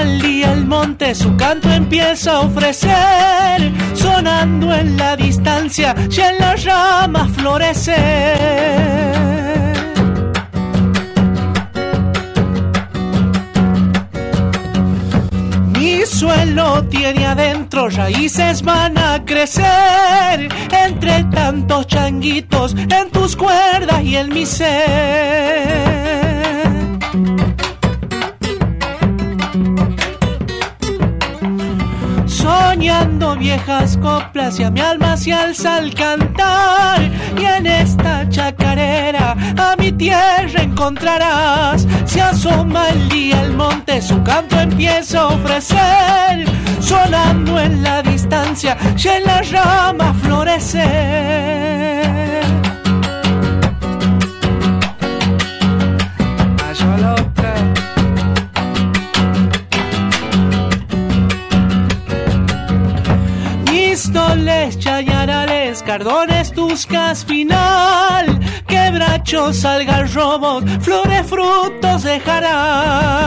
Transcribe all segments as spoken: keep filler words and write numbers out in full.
al día el monte su canto empieza a ofrecer, sonando en la distancia y en las ramas florecer. Mi suelo tiene adentro raíces, van a crecer entre tantos changuitos en tus cuerdas y en mi ser. Soñando viejas coplas y a mi alma se alza al cantar, y en esta chacarera a mi tierra encontrarás. Se asoma el día al monte, su canto empieza a ofrecer, sonando en la distancia y en las ramas florecer. Pistoles, chañarales, cardones, tuscas, final, quebrachos, algarrobos, flores, frutos dejarán.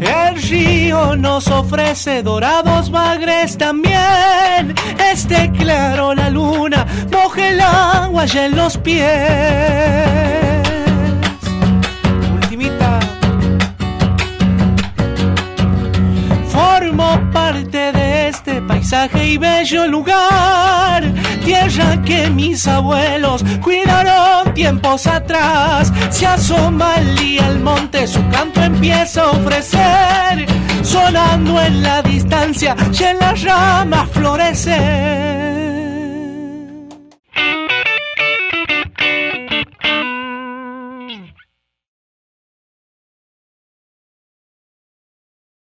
El río nos ofrece dorados bagres también, este claro la luna moja el agua y en los pies. Formo parte de este paisaje y bello lugar, tierra que mis abuelos cuidaron tiempos atrás. Se asoma el día al monte, su canto empieza a ofrecer, sonando en la distancia y en las ramas florecer.